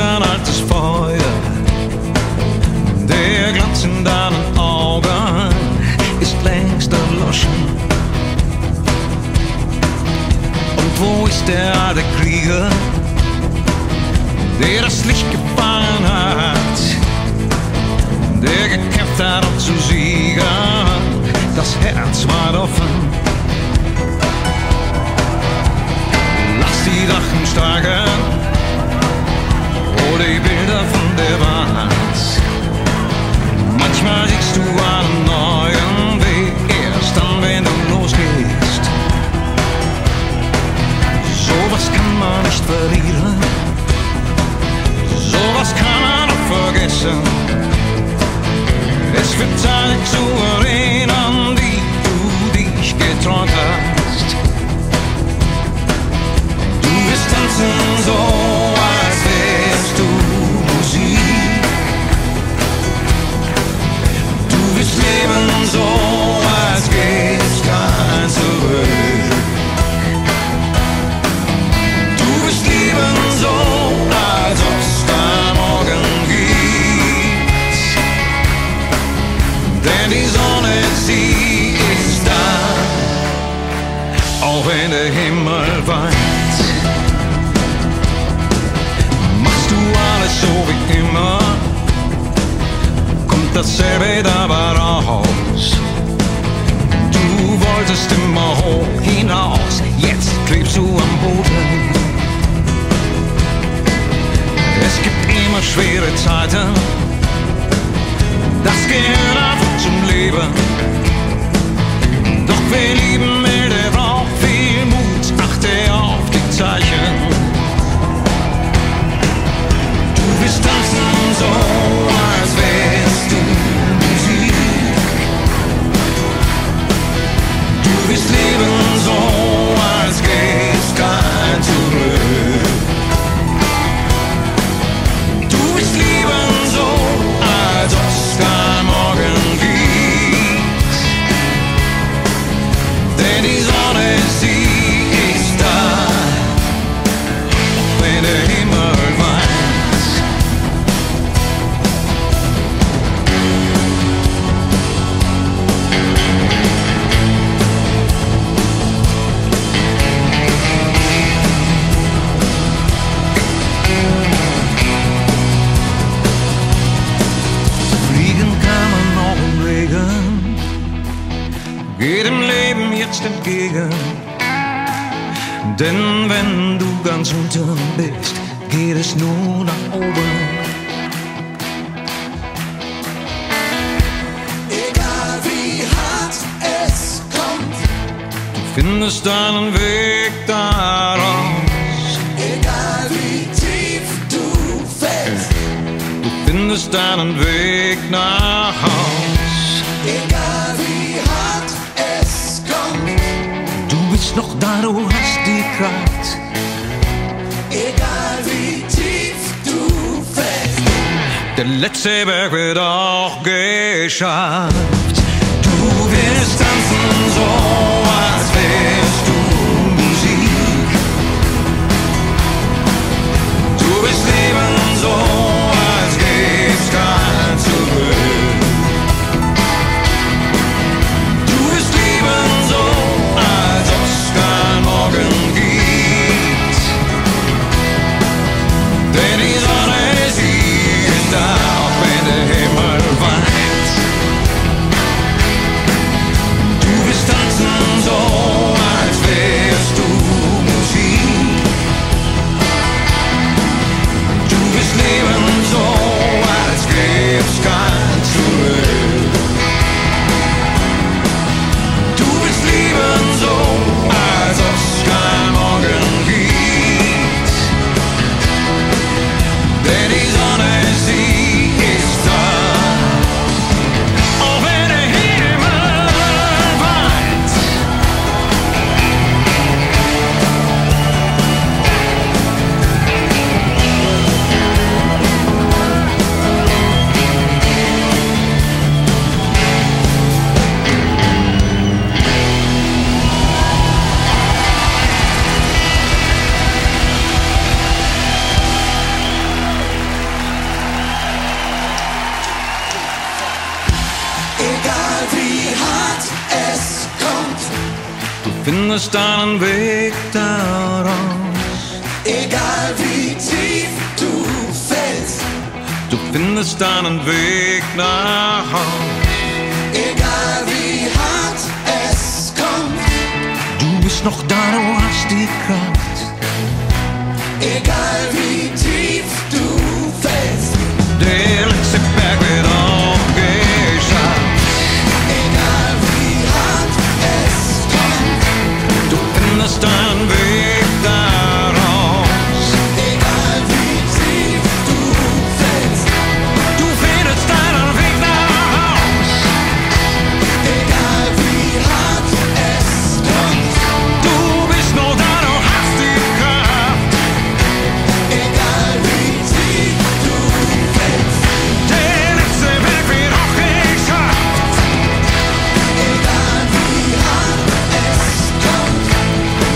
ein altes Feuer. Der Glanz in deinen Augen ist längst erloschen. Und wo ist der alte Krieger, der das Licht gefangen hat, der gekämpft hat, um zu siegen? Das Herz war offen. Lass die Drachen steigen, oh, die Bilder von der Wand. Manchmal siehst du einen neuen Weg erst dann, wenn du losgehst. Sowas kann man nicht verlieren, sowas kann man auch vergessen. Es wird Zeit zu erinnern, die du dich geträumt hast. Du wirst tanzen so, so als gibt's kein Zurück. Du bist lieben so, als ob's kein Morgen gibt. Denn die Sonne, sie ist da, auch wenn der Himmel weint. Machst du alles so wie immer, kommt dasselbe dabei raus. Du wolltest immer hoch hinaus, jetzt klebst du am Boden. Es gibt immer schwere Zeiten, das gehört einfach zum Leben. Doch wir lieben mit der Rauch, viel Mut, achte auf die Zeichen. Du wirst tanzen so, als wärst du. Du wirst leben so, als gäb's kein Zurück. Du wirst leben so, als ob's kein Morgen gibt. Denn die Sonne, sie ist da, auch wenn der Himmel jedem Leben jetzt entgegen. Denn wenn du ganz unten bist, geht es nur nach oben. Egal wie hart es kommt, du findest deinen Weg daraus. Egal wie tief du fällst, du findest deinen Weg nach Haus. Egal wie hart es kommt, du bist noch da, du hast die Kraft. Egal wie tief du fällst, der letzte Berg wird auch geschafft. Du wirst tanzen so, als wärst du Musik. Du wirst leben so, als gäb's kein Zurück. Even finde deinen Weg daraus. Egal wie tief du fällst, du findest deinen Weg nach Haus. Egal wie hart es kommt, du bist noch da, du hast die Kraft. Egal wie tief du fällst, der letzte Berg wird aufgeschaut. Egal wie hart es kommt, du findest deinen Weg daraus. Egal wie tief du fällst, du findest deinen Weg daraus. Egal wie hart es kommt, du bist noch da, du hast die Kraft. Egal wie tief du fällst, der letzte Berg wird auch geschafft. Egal wie hart es kommt,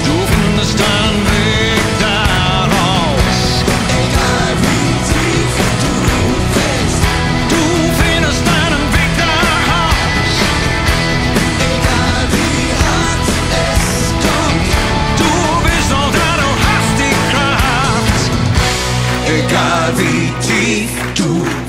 du findest deinen Weg daraus. Egal wie tief du fällst, du findest deinen Weg daraus. Egal wie hart es kommt, du bist noch da, du hast die Kraft. Egal wie tief du